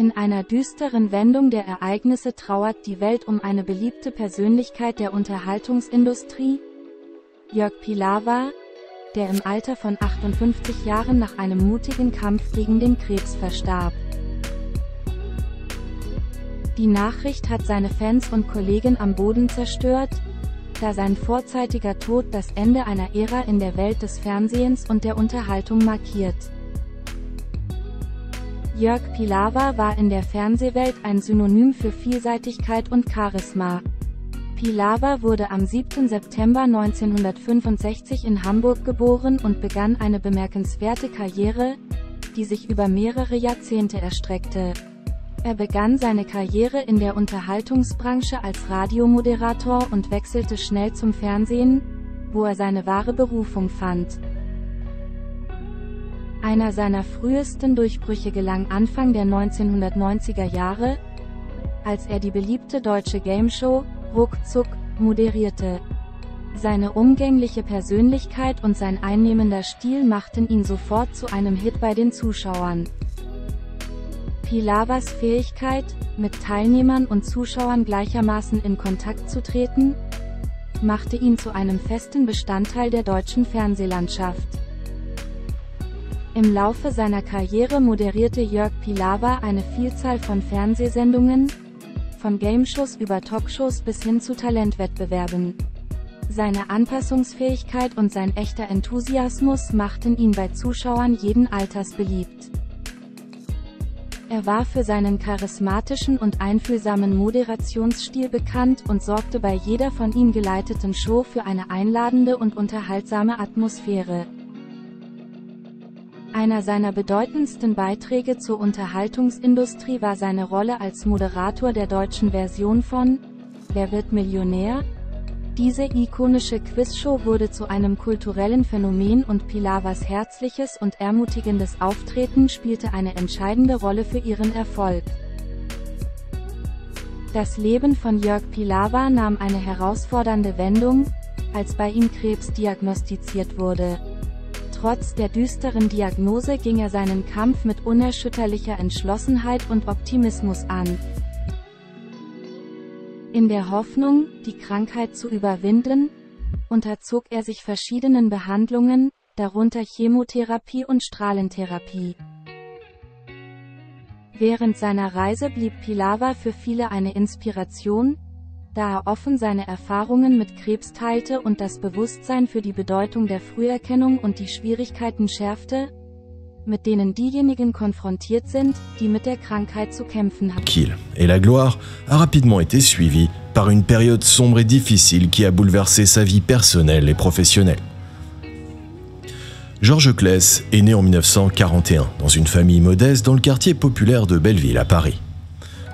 In einer düsteren Wendung der Ereignisse trauert die Welt um eine beliebte Persönlichkeit der Unterhaltungsindustrie, Jörg Pilawa, der im Alter von 58 Jahren nach einem mutigen Kampf gegen den Krebs verstarb. Die Nachricht hat seine Fans und Kollegen am Boden zerstört, da sein vorzeitiger Tod das Ende einer Ära in der Welt des Fernsehens und der Unterhaltung markiert. Jörg Pilawa war in der Fernsehwelt ein Synonym für Vielseitigkeit und Charisma. Pilawa wurde am 7. September 1965 in Hamburg geboren und begann eine bemerkenswerte Karriere, die sich über mehrere Jahrzehnte erstreckte. Er begann seine Karriere in der Unterhaltungsbranche als Radiomoderator und wechselte schnell zum Fernsehen, wo er seine wahre Berufung fand. Einer seiner frühesten Durchbrüche gelang Anfang der 1990er Jahre, als er die beliebte deutsche Gameshow, Ruckzuck, moderierte. Seine umgängliche Persönlichkeit und sein einnehmender Stil machten ihn sofort zu einem Hit bei den Zuschauern. Pilawas Fähigkeit, mit Teilnehmern und Zuschauern gleichermaßen in Kontakt zu treten, machte ihn zu einem festen Bestandteil der deutschen Fernsehlandschaft. Im Laufe seiner Karriere moderierte Jörg Pilawa eine Vielzahl von Fernsehsendungen, von Gameshows über Talkshows bis hin zu Talentwettbewerben. Seine Anpassungsfähigkeit und sein echter Enthusiasmus machten ihn bei Zuschauern jeden Alters beliebt. Er war für seinen charismatischen und einfühlsamen Moderationsstil bekannt und sorgte bei jeder von ihm geleiteten Show für eine einladende und unterhaltsame Atmosphäre. Einer seiner bedeutendsten Beiträge zur Unterhaltungsindustrie war seine Rolle als Moderator der deutschen Version von Wer wird Millionär? Diese ikonische Quizshow wurde zu einem kulturellen Phänomen und Pilawas herzliches und ermutigendes Auftreten spielte eine entscheidende Rolle für ihren Erfolg. Das Leben von Jörg Pilawa nahm eine herausfordernde Wendung, als bei ihm Krebs diagnostiziert wurde. Trotz der düsteren Diagnose ging er seinen Kampf mit unerschütterlicher Entschlossenheit und Optimismus an. In der Hoffnung, die Krankheit zu überwinden, unterzog er sich verschiedenen Behandlungen, darunter Chemotherapie und Strahlentherapie. Während seiner Reise blieb Pilawa für viele eine Inspiration, da er offen seine Erfahrungen mit Krebs teilte und das Bewusstsein für die Bedeutung der Früherkennung und die Schwierigkeiten schärfte, mit denen diejenigen konfrontiert sind, die mit der Krankheit zu kämpfen haben. Kiel et la gloire a rapidement été suivi par une période sombre et difficile qui a bouleversé sa vie personnelle et professionnelle. Georges Claes est né en 1941 dans une famille modeste dans le quartier populaire de Belleville à Paris.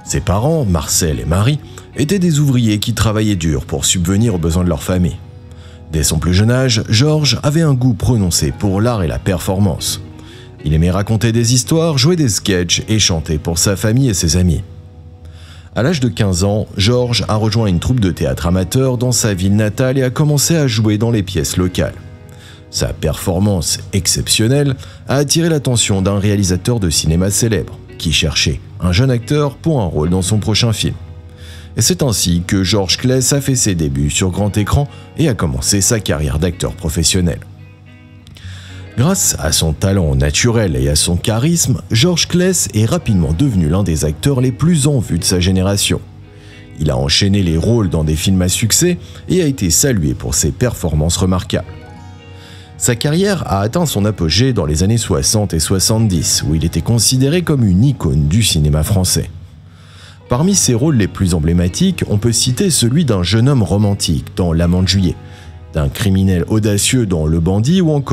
Ses parents, Marcel et Marie, étaient des ouvriers qui travaillaient dur pour subvenir aux besoins de leur famille. Dès son plus jeune âge, Georges avait un goût prononcé pour l'art et la performance. Il aimait raconter des histoires, jouer des sketchs et chanter pour sa famille et ses amis. À l'âge de 15 ans, Georges a rejoint une troupe de théâtre amateur dans sa ville natale et a commencé à jouer dans les pièces locales. Sa performance exceptionnelle a attiré l'attention d'un réalisateur de cinéma célèbre, qui cherchait un jeune acteur pour un rôle dans son prochain film. Et c'est ainsi que Georges Claes a fait ses débuts sur grand écran et a commencé sa carrière d'acteur professionnel. Grâce à son talent naturel et à son charisme, Georges Claes est rapidement devenu l'un des acteurs les plus en vue de sa génération. Il a enchaîné les rôles dans des films à succès et a été salué pour ses performances remarquables. Sa carrière a atteint son apogée dans les années 60 et 70, où il était considéré comme une icône du cinéma français. Parmi ses rôles les plus emblématiques, on peut citer celui d'un jeune homme romantique dans L'amant de Juillet, d'un criminel audacieux dans Le Bandit ou encore